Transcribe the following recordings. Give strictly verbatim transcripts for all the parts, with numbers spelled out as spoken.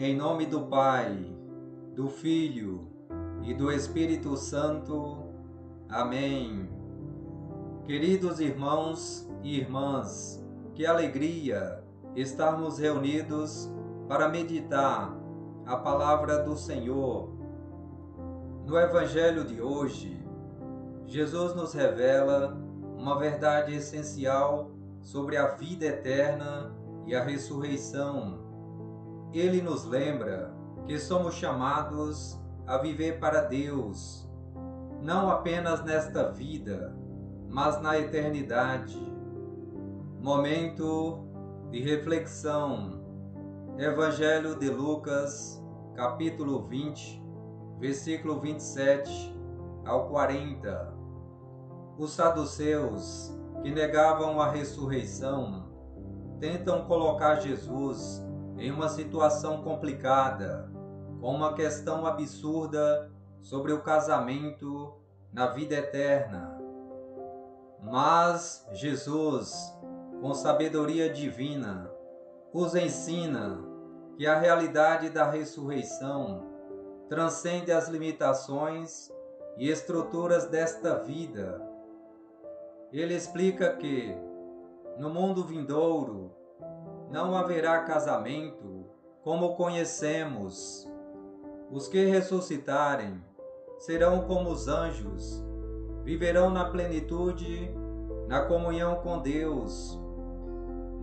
Em nome do Pai, do Filho e do Espírito Santo. Amém. Queridos irmãos e irmãs, que alegria estarmos reunidos para meditar a palavra do Senhor. No Evangelho de hoje, Jesus nos revela uma verdade essencial sobre a vida eterna e a ressurreição. Ele nos lembra que somos chamados a viver para Deus, não apenas nesta vida, mas na eternidade. Momento de reflexão. Evangelho de Lucas, capítulo vinte, versículo vinte e sete ao quarenta. Os saduceus, que negavam a ressurreição, tentam colocar Jesus em uma situação complicada, com uma questão absurda sobre o casamento na vida eterna. Mas Jesus, com sabedoria divina, os ensina que a realidade da ressurreição transcende as limitações e estruturas desta vida. Ele explica que, no mundo vindouro, não haverá casamento como conhecemos. Os que ressuscitarem serão como os anjos, viverão na plenitude, na comunhão com Deus.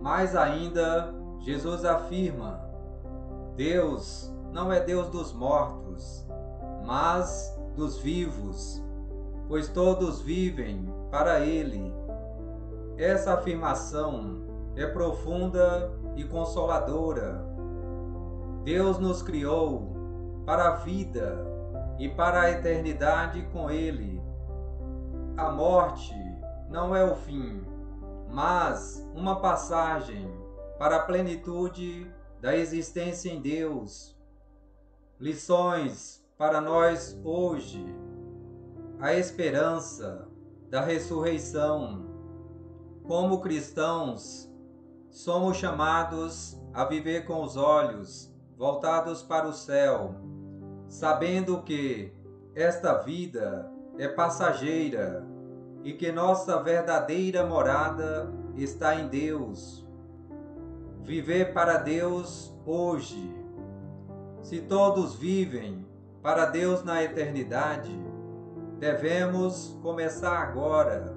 Mais ainda, Jesus afirma: Deus não é Deus dos mortos, mas dos vivos, pois todos vivem para Ele. Essa afirmação é profunda e consoladora. Deus nos criou para a vida e para a eternidade com Ele. A morte não é o fim, mas uma passagem para a plenitude da existência em Deus. Lições para nós hoje: a esperança da ressurreição. Como cristãos, somos chamados a viver com os olhos voltados para o céu, sabendo que esta vida é passageira e que nossa verdadeira morada está em Deus. Viver para Deus hoje. Se todos vivem para Deus na eternidade, devemos começar agora.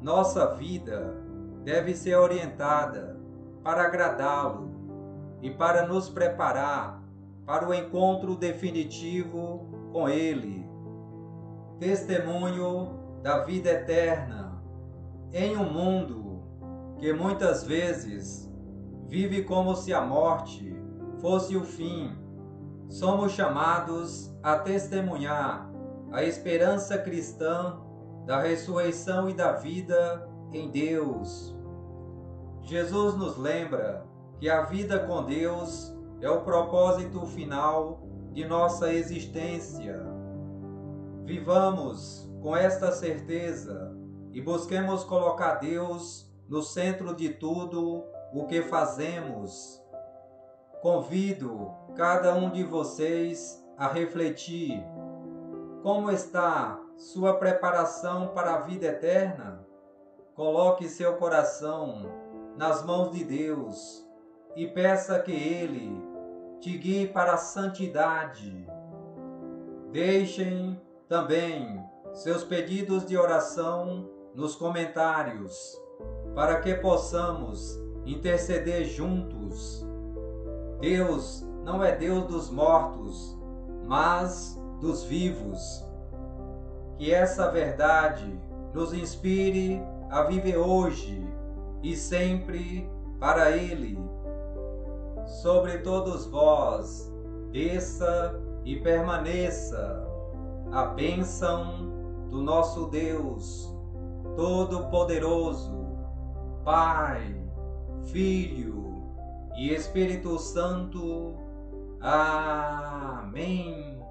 Nossa vida deve ser orientada para agradá-lo e para nos preparar para o encontro definitivo com Ele. Testemunho da vida eterna. Em um mundo que muitas vezes vive como se a morte fosse o fim, somos chamados a testemunhar a esperança cristã da ressurreição e da vida em Deus. Jesus nos lembra que a vida com Deus é o propósito final de nossa existência. Vivamos com esta certeza e busquemos colocar Deus no centro de tudo o que fazemos. Convido cada um de vocês a refletir: como está sua preparação para a vida eterna? Coloque seu coração nas mãos de Deus e peça que Ele te guie para a santidade. Deixem também seus pedidos de oração nos comentários, para que possamos interceder juntos. Deus não é Deus dos mortos, mas dos vivos. Que essa verdade nos inspire a viver hoje e sempre para Ele. Sobre todos vós desça e permaneça a bênção do nosso Deus Todo-Poderoso, Pai, Filho e Espírito Santo. Amém.